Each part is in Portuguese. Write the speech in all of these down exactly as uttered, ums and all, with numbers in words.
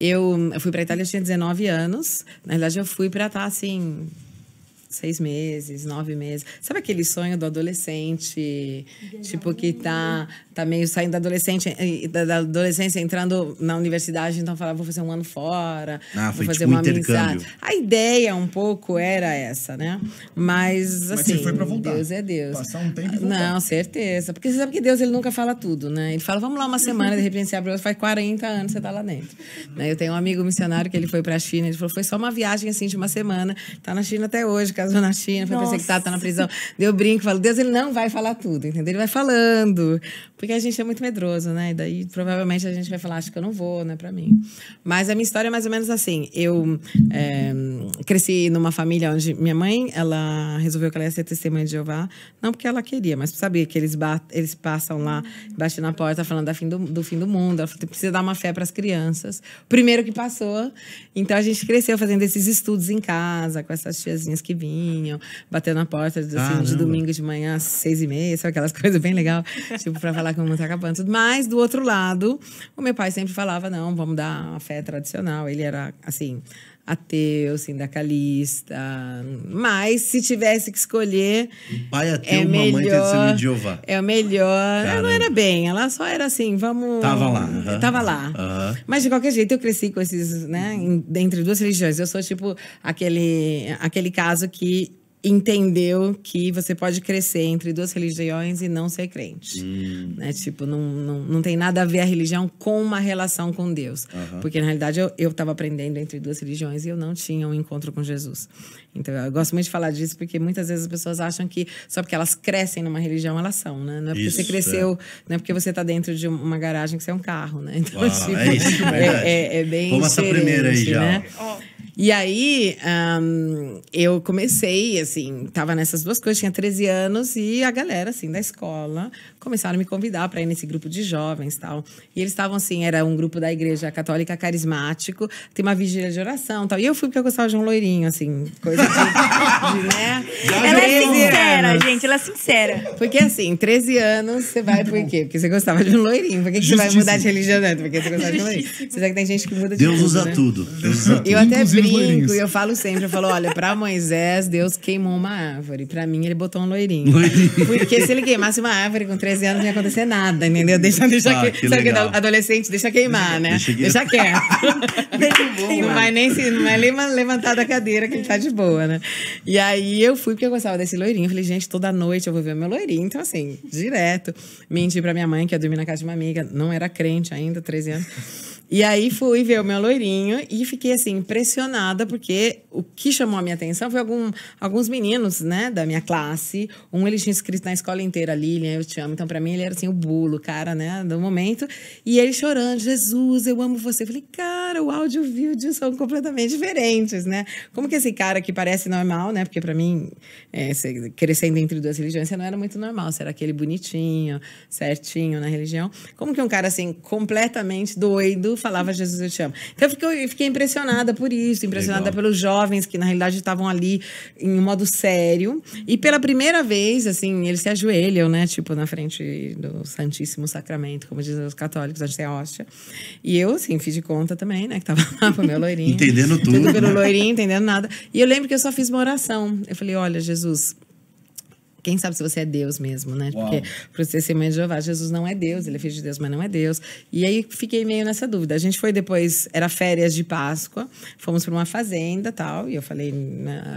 Eu, eu fui pra Itália, eu tinha dezenove anos. Na verdade, eu fui pra estar, assim, seis meses, nove meses. Sabe aquele sonho do adolescente? Tipo, que tá, tá meio saindo da, adolescente, da adolescência, entrando na universidade. Então, falar, vou fazer um ano fora. Ah, vou fazer tipo uma amizade. A ideia, um pouco, era essa, né? Mas, assim, Mas você foi pra voltar. Deus é Deus. Passar um tempo e voltar. Não, certeza. Porque você sabe que Deus, ele nunca fala tudo, né? Ele fala, vamos lá uma semana, de repente você abre, faz quarenta anos, você tá lá dentro. Eu tenho um amigo missionário que ele foi pra China. Ele falou, foi só uma viagem, assim, de uma semana. Tá na China até hoje, casou na China, foi perseguitada, tá na prisão. Deu brinco, falo, Deus, ele não vai falar tudo, entendeu? Ele vai falando. Porque a gente é muito medroso, né? E daí, provavelmente, a gente vai falar, acho que eu não vou, não é pra mim. Mas a minha história é mais ou menos assim. Eu é, cresci numa família onde minha mãe, ela resolveu que ela ia ser testemunha de Jeová. Não porque ela queria, mas sabia que eles, eles passam lá, batem na porta, falando da fim do, do fim do mundo. Ela falou, precisa dar uma fé pras crianças. Primeiro que passou. Então, a gente cresceu fazendo esses estudos em casa, com essas tiazinhas que vinham. Bater na porta assim, ah, de domingo de manhã às seis e meia, sabe aquelas coisas bem legais, tipo, pra falar que o mundo tá acabando, tudo. Mas, do outro lado, o meu pai sempre falava, não, vamos dar uma fé tradicional. Ele era, assim, ateu, sindicalista, mas se tivesse que escolher, o pai ateu, é melhor, mamãe testemunha de Jeová. É o melhor. Caramba. Ela não era bem, ela só era assim, vamos... Tava lá. Uhum. Tava lá. Uhum. Mas de qualquer jeito eu cresci com esses, né, entre duas religiões. Eu sou tipo aquele, aquele caso que entendeu que você pode crescer entre duas religiões e não ser crente. Hum. Né? Tipo, não, não, não tem nada a ver a religião com uma relação com Deus. Uhum. Porque, na realidade, eu estava aprendendo entre duas religiões e eu não tinha um encontro com Jesus. Então, eu gosto muito de falar disso, porque muitas vezes as pessoas acham que só porque elas crescem numa religião, elas são, né? Não é porque isso, você cresceu, é. Não é porque você está dentro de uma garagem que você é um carro, né? Então, uau, tipo, é, isso, é, é, é bem Toma essa primeira aí, já. Né? Oh. E aí, um, eu comecei, assim, tava nessas duas coisas, tinha treze anos e a galera, assim, da escola começaram a me convidar para ir nesse grupo de jovens e tal. E eles estavam, assim, era um grupo da Igreja Católica Carismático, tem uma vigília de oração e tal. E eu fui porque eu gostava de um loirinho, assim, coisa de, de né? Ela é sincera, gente, ela é sincera. Porque, assim, treze anos, você vai por quê? Porque você gostava de um loirinho. Por que, que você vai mudar de religião? Né? Porque você gostava de um loirinho. Você sabe que tem gente que muda de Deus usa tudo, né? Deus usa tudo. Eu até brinco. Loirinhos. E eu falo sempre, eu falo, olha, pra Moisés, Deus queimou uma árvore. Pra mim, ele botou um loirinho. loirinho. Porque se ele queimasse uma árvore com treze anos, não ia acontecer nada, entendeu? Deixa, deixa ah, que, sabe que adolescente, deixa queimar, deixa, né? Deixa, deixa quieto. Deixa bom, não vai nem se, não vai levantar da cadeira que ele tá de boa, né? E aí, eu fui porque eu gostava desse loirinho. Eu falei, gente, toda noite eu vou ver o meu loirinho. Então, assim, direto. Menti pra minha mãe, que ia dormir na casa de uma amiga. Não era crente ainda, treze anos. E aí fui ver o meu loirinho e fiquei, assim, impressionada, porque o que chamou a minha atenção foi algum, alguns meninos, né, da minha classe. Um, ele tinha escrito na escola inteira, Lilian, eu te amo. Então, pra mim, ele era, assim, o bulo, cara, né, do momento. E ele chorando, Jesus, eu amo você. Eu falei, cara, o áudio e o vídeo são completamente diferentes, né? Como que esse cara que parece normal, né? Porque pra mim, é, crescendo entre duas religiões, você não era muito normal. Você era aquele bonitinho, certinho na religião. Como que um cara, assim, completamente doido falava Jesus, eu te amo. Então, eu fiquei, eu fiquei impressionada por isso, impressionada Legal. Pelos jovens que, na realidade, estavam ali em um modo sério. E pela primeira vez, assim, eles se ajoelham, né? Tipo, na frente do Santíssimo Sacramento, como dizem os católicos, onde tem a hóstia. E eu, assim, fiz de conta também, né? Que tava lá pro meu loirinho. Entendendo tudo. Tudo pelo loirinho, entendendo nada. E eu lembro que eu só fiz uma oração. Eu falei, olha, Jesus... Quem sabe se você é Deus mesmo, né? Uau. Porque para você ser mãe de Jeová, Jesus não é Deus. Ele é filho de Deus, mas não é Deus. E aí, fiquei meio nessa dúvida. A gente foi depois... Era férias de Páscoa. Fomos para uma fazenda e tal. E eu falei...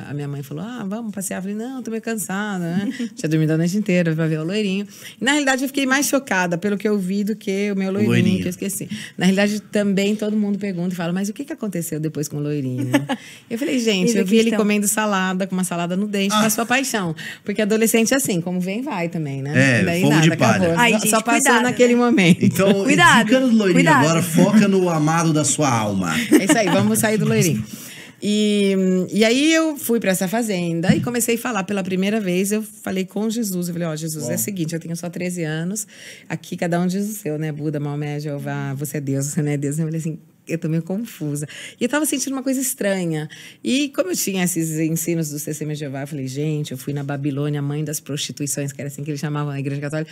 A minha mãe falou... Ah, vamos passear. Eu falei... Não, tô meio cansada, né? Tinha dormido a noite inteira para ver o loirinho. E, na realidade, eu fiquei mais chocada pelo que eu vi do que o meu loirinho, loirinho. Que eu esqueci. Na realidade, também todo mundo pergunta e fala... Mas o que, que aconteceu depois com o loirinho? Eu falei... Gente, eu vi ele comendo salada, com uma salada no dente. Ah. Passou a paixão. Porque adolescente... Sente assim, como vem, vai também, né? É, daí fogo nada, de palha. Ai, gente, só passou cuidado, naquele né? momento. Então, cuidado, fica no loirinho. Cuidado. Agora foca no amado da sua alma. É isso aí, vamos sair do loirinho. E, e aí eu fui pra essa fazenda e comecei a falar pela primeira vez. Eu falei com Jesus, eu falei, ó, oh, Jesus, Bom. É o seguinte, eu tenho só treze anos. Aqui cada um diz o seu, né? Buda, Maomé, Jeová, você é Deus, você não é Deus. Eu falei assim... Eu tô meio confusa. E eu tava sentindo uma coisa estranha. E como eu tinha esses ensinos do testemunha de Jeová, eu falei, gente, eu fui na Babilônia, mãe das prostituições, que era assim que eles chamavam a Igreja Católica.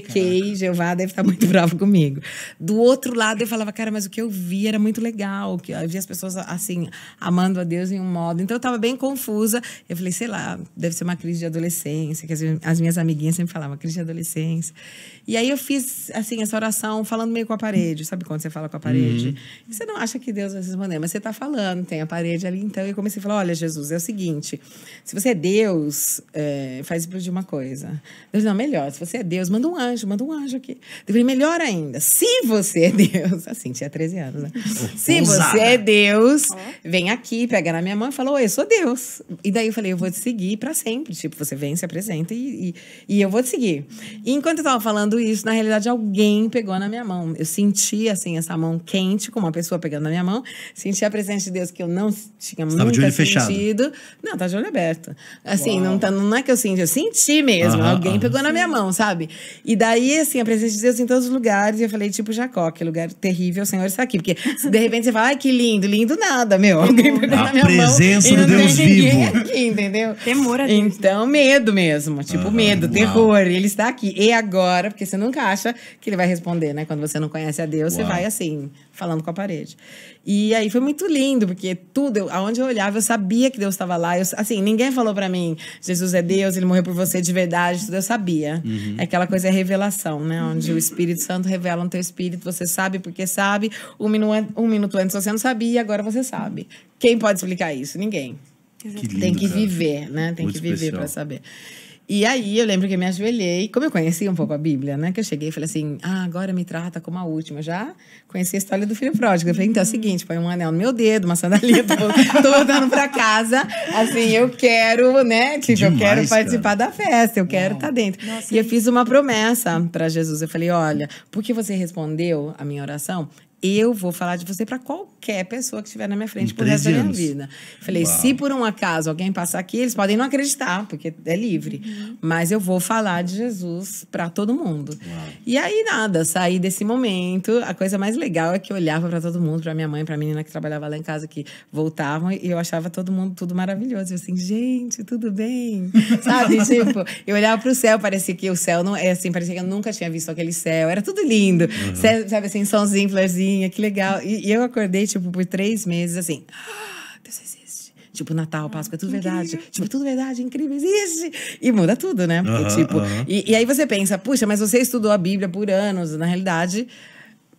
pequei, Jeová deve estar muito bravo comigo. Do outro lado, eu falava, cara, mas o que eu vi era muito legal, que eu vi as pessoas, assim, amando a Deus em um modo. Então, eu estava bem confusa. Eu falei, sei lá, deve ser uma crise de adolescência, que as, as minhas amiguinhas sempre falavam, crise de adolescência. E aí, eu fiz, assim, essa oração, falando meio com a parede. Sabe quando você fala com a parede? Uhum. E você não acha que Deus vai responder, mas você está falando, tem a parede ali. Então, eu comecei a falar, olha, Jesus, é o seguinte, se você é Deus, é, faz explodir uma coisa. Deus, não, melhor, se você é Deus, manda um anjo, manda um anjo aqui. Eu falei, melhor ainda, se você é Deus, assim, tinha treze anos, né? Se você é Deus, vem aqui, pega na minha mão e fala, oi, eu sou Deus. E daí eu falei, eu vou te seguir pra sempre. Tipo, você vem, se apresenta e, e, e eu vou te seguir. E enquanto eu tava falando isso, na realidade, alguém pegou na minha mão. Eu senti, assim, essa mão quente, com uma pessoa pegando na minha mão. Senti a presença de Deus, que eu não tinha muito sentido. Estava de olho fechado? Não, tá de olho aberto. Assim, não, tá, não é que eu senti, eu senti mesmo. Aham, alguém aham. pegou na minha mão, sabe? E daí, assim, a presença de Deus em todos os lugares. E eu falei, tipo, Jacó, que lugar terrível, o Senhor está aqui. Porque se de repente você fala, ai, que lindo, lindo nada, meu. Alguém pegou na minha mão. A presença de Deus vivo. Aqui, entendeu? Temor a Deus. Então, medo mesmo. Tipo, uhum, medo, terror. Uau. Ele está aqui. E agora? Porque você nunca acha que ele vai responder, né? Quando você não conhece a Deus, uau, você vai assim, falando com a parede. E aí foi muito lindo, porque tudo, eu, aonde eu olhava, eu sabia que Deus estava lá. Eu, assim, ninguém falou pra mim, Jesus é Deus, ele morreu por você de verdade. Tudo eu sabia. Uhum. É aquela coisa, é revelação, né? Onde uhum. o Espírito Santo revela no teu espírito. Você sabe porque sabe. Um minuto, um minuto antes você não sabia, agora você sabe. Quem pode explicar isso? Ninguém. Que lindo, tem que cara. viver, né? Tem muito que viver para saber. E aí, eu lembro que eu me ajoelhei. Como eu conhecia um pouco a Bíblia, né? Que eu cheguei e falei assim, ah, agora me trata como a última. Eu já conheci a história do filho pródigo. Eu falei, então é o seguinte, põe um anel no meu dedo, uma sandalia. Tô, tô voltando pra casa. Assim, eu quero, né? Tipo, demais, eu quero participar cara. da festa. Eu quero estar tá dentro. Nossa, e eu fiz uma promessa pra Jesus. Eu falei, olha, porque você respondeu a minha oração, eu vou falar de você para qualquer pessoa que estiver na minha frente por resto da minha vida. Falei, uau, se por um acaso alguém passar aqui, eles podem não acreditar, porque é livre. Uhum. Mas eu vou falar de Jesus para todo mundo. Uau. E aí, nada, saí desse momento. A coisa mais legal é que eu olhava para todo mundo, para minha mãe, para a menina que trabalhava lá em casa, que voltavam, e eu achava todo mundo tudo maravilhoso. Eu assim, gente, tudo bem? Sabe? Tipo, eu olhava para o céu, parecia que o céu não é assim, parecia que eu nunca tinha visto aquele céu. Era tudo lindo. Uhum. Céu, sabe assim, sonzinho, flerzinho. Que legal. E, e eu acordei, tipo, por três meses, assim, ah, Deus existe. Tipo, Natal, Páscoa, é tudo incrível. Verdade. Tipo, tudo verdade, incrível, existe. E muda tudo, né? Porque, uh-huh, tipo... Uh-huh. E, e aí você pensa, puxa, mas você estudou a Bíblia por anos, na realidade...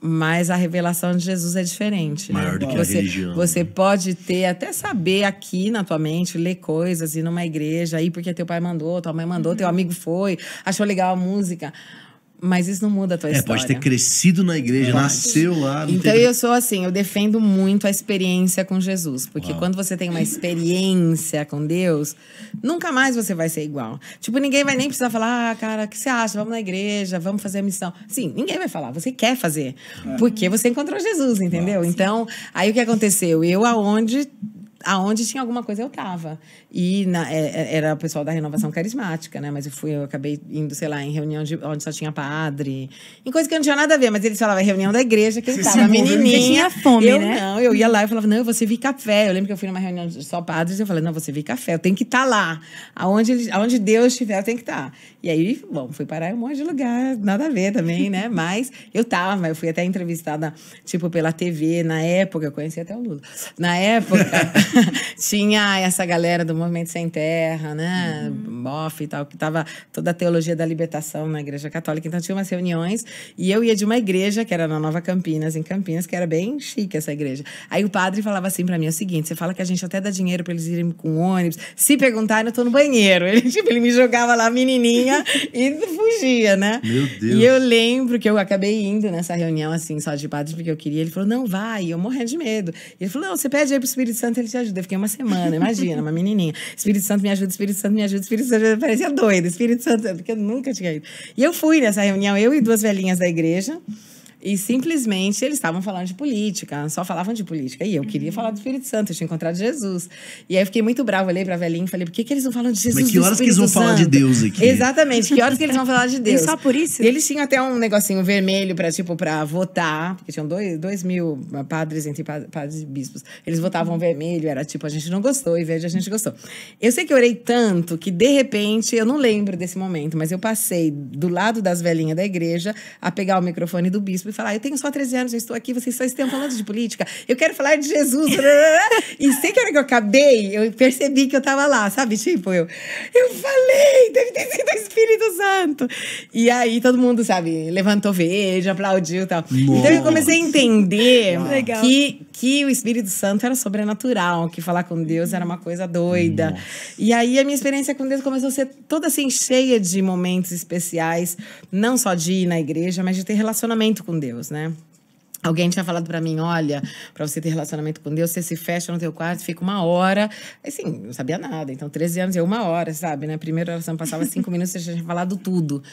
Mas a revelação de Jesus é diferente. Maior né? do que você, a religião. Você pode ter, até saber aqui na tua mente, ler coisas, ir numa igreja, ir porque teu pai mandou, tua mãe mandou, uhum. teu amigo foi, achou legal a música... Mas isso não muda a tua é, história. Pode ter crescido na igreja, pode. nasceu lá. Então teve... eu sou assim, eu defendo muito a experiência com Jesus. Porque uau, quando você tem uma experiência com Deus, nunca mais você vai ser igual. Tipo, ninguém vai nem precisar falar, ah, cara, o que você acha? Vamos na igreja, vamos fazer a missão. Sim, ninguém vai falar, você quer fazer. É. Porque você encontrou Jesus, entendeu? Uau, então, aí o que aconteceu? Eu, aonde... aonde tinha alguma coisa eu tava. E na, era o pessoal da renovação carismática, né? Mas eu fui, eu acabei indo, sei lá, em reunião de, onde só tinha padre. Em coisa que não tinha nada a ver, mas eles falavam, reunião da igreja, que eu tava, menininha. Você tinha fome, eu, né? Não, eu ia lá e falava, não, eu vou servir café. Eu lembro que eu fui numa reunião de só padres e eu falei, não, eu vou servir café, eu tenho que estar tá lá. Aonde, aonde Deus estiver, eu tenho que estar. Tá. E aí, bom, fui parar em um monte de lugar, nada a ver também, né? Mas eu tava, eu fui até entrevistada, tipo, pela T V, na época, eu conheci até o Lula. Na época... tinha essa galera do Movimento Sem Terra, né? Uhum. Boff e tal, que tava toda a teologia da libertação na Igreja Católica. Então tinha umas reuniões e eu ia de uma igreja que era na Nova Campinas, em Campinas, que era bem chique essa igreja. Aí o padre falava assim pra mim, é o seguinte, você fala que a gente até dá dinheiro pra eles irem com ônibus. Se perguntarem, eu tô no banheiro. Ele, tipo, ele me jogava lá, menininha, e fugia, né? Meu Deus. E eu lembro que eu acabei indo nessa reunião, assim, só de padre, porque eu queria. Ele falou, não, vai. Eu morrendo de medo. Ele falou, não, você pede aí pro Espírito Santo, ele te ajuda. Eu fiquei uma semana, imagina, uma menininha. Espírito Santo me ajuda, Espírito Santo me ajuda, Espírito Santo me ajuda. Parecia doida, Espírito Santo, porque eu nunca tinha ido. E eu fui nessa reunião, eu e duas velhinhas da igreja. E simplesmente eles estavam falando de política, só falavam de política. E eu queria falar do Espírito Santo, eu tinha encontrado Jesus. E aí eu fiquei muito brava, olhei pra velhinha e falei, por que que eles não falam de Jesus? Mas que horas que eles vão falar de Deus aqui? Exatamente, que horas que eles vão falar de Deus? E só por isso? E eles tinham até um negocinho vermelho pra, tipo, pra votar, porque tinham dois, dois mil padres, entre padres e bispos. Eles votavam vermelho, era tipo, a gente não gostou, e verde a gente gostou. Eu sei que eu orei tanto que, de repente, eu não lembro desse momento, mas eu passei do lado das velhinhas da igreja a pegar o microfone do bispo e falar, eu tenho só treze anos, eu estou aqui, vocês só estão falando de política, eu quero falar de Jesus. E sei que a hora que eu acabei, eu percebi que eu tava lá, sabe? Tipo, eu, eu falei, deve ter sido o Espírito Santo. E aí todo mundo, sabe, levantou verde, aplaudiu e tal. Nossa. Então eu comecei a entender que, que o Espírito Santo era sobrenatural, que falar com Deus era uma coisa doida. Nossa. E aí a minha experiência com Deus começou a ser toda assim, cheia de momentos especiais, não só de ir na igreja, mas de ter relacionamento com Deus. Deus, né? Alguém tinha falado pra mim, olha, pra você ter relacionamento com Deus, você se fecha no teu quarto, fica uma hora. Assim, não sabia nada. Então, treze anos é uma hora, sabe, né? Primeira oração passava cinco minutos, você já tinha falado tudo.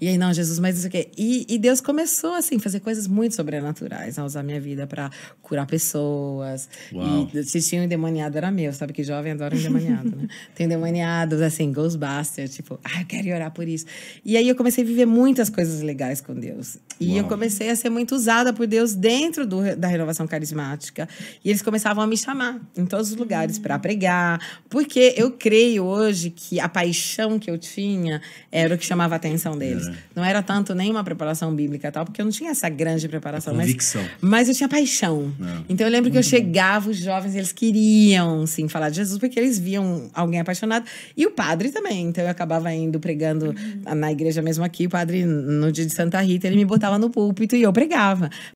E aí, não, Jesus, mas isso aqui. E, e Deus começou, assim, a fazer coisas muito sobrenaturais, a usar minha vida pra curar pessoas. Uau. E se tinha um endemoniado, era meu. Sabe que jovem adora um endemoniado, né? Tem endemoniados, assim, Ghostbusters, tipo, ah, eu quero ir orar por isso. E aí, eu comecei a viver muitas coisas legais com Deus. E Uau. Eu comecei a ser muito usada por Deus dentro do, da Renovação Carismática. E eles começavam a me chamar em todos os lugares para pregar, porque eu creio hoje que a paixão que eu tinha era o que chamava a atenção deles. É. Não era tanto nem uma preparação bíblica tal, porque eu não tinha essa grande preparação, mas, mas eu tinha paixão. É. Então eu lembro que eu chegava, os jovens, eles queriam sim falar de Jesus, porque eles viam alguém apaixonado, e o padre também. Então eu acabava indo pregando uhum. na igreja mesmo aqui. O padre, no dia de Santa Rita, ele me botava no púlpito e eu pregava.